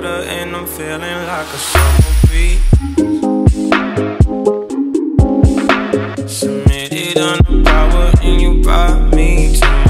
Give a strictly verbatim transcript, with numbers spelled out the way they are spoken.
water and I'm feeling like a zombie. Submitted under power and you brought me to